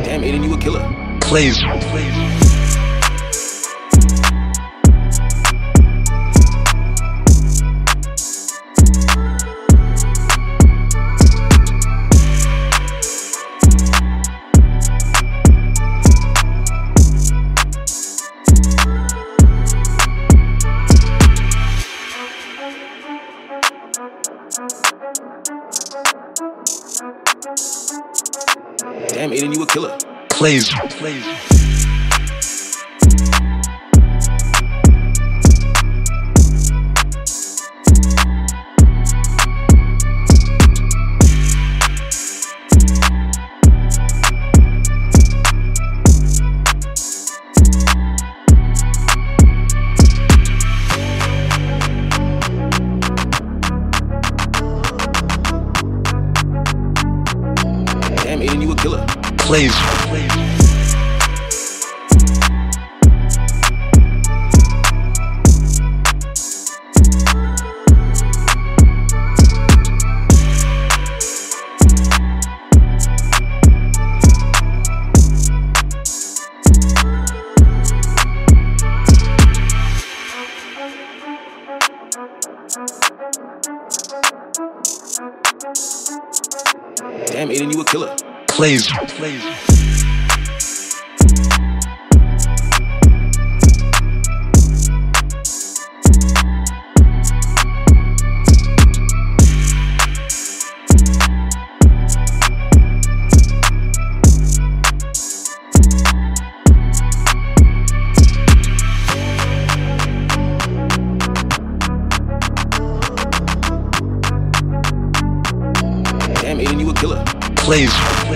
Damn, Aydhiny, you a killer. Clazy. Damn, Aydhiny, you a killer. Clazy. Damn, Aydhiny, you a killer. Clazy. Damn, Aydhiny, you a killer. Clazy. Damn, Aydhiny, you a killer. Clazy.